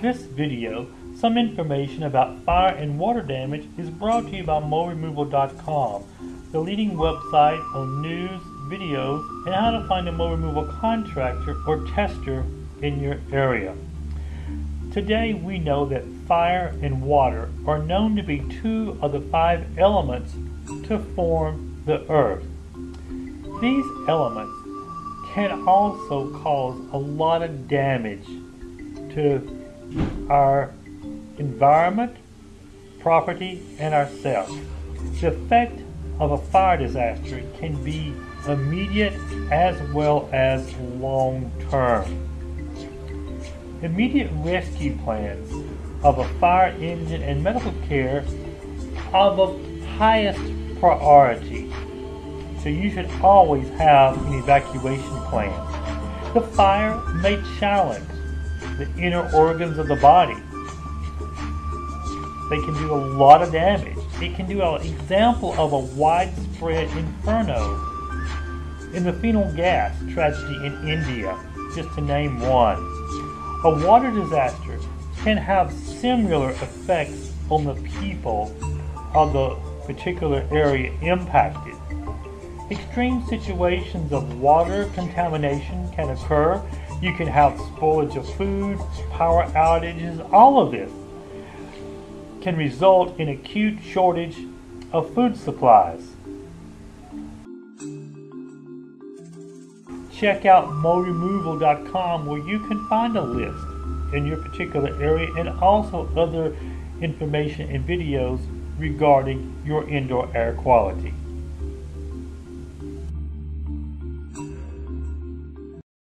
This video, some information about fire and water damage, is brought to you by moldremoval.com, the leading website on news, videos, and how to find a mold removal contractor or tester in your area. Today we know that fire and water are known to be two of the five elements to form the earth. These elements can also cause a lot of damage to our environment, property, and ourselves. The effect of a fire disaster can be immediate as well as long-term. Immediate rescue plans of a fire engine and medical care are the highest priority, so you should always have an evacuation plan. The fire may challenge the inner organs of the body. They can do a lot of damage. It can do an example of a widespread inferno in the phenol gas tragedy in India, just to name one. A water disaster can have similar effects on the people of the particular area impacted. Extreme situations of water contamination can occur. You can have spoilage of food, power outages. All of this can result in acute shortage of food supplies. Check out moldremoval.com, where you can find a list in your particular area and also other information and videos regarding your indoor air quality.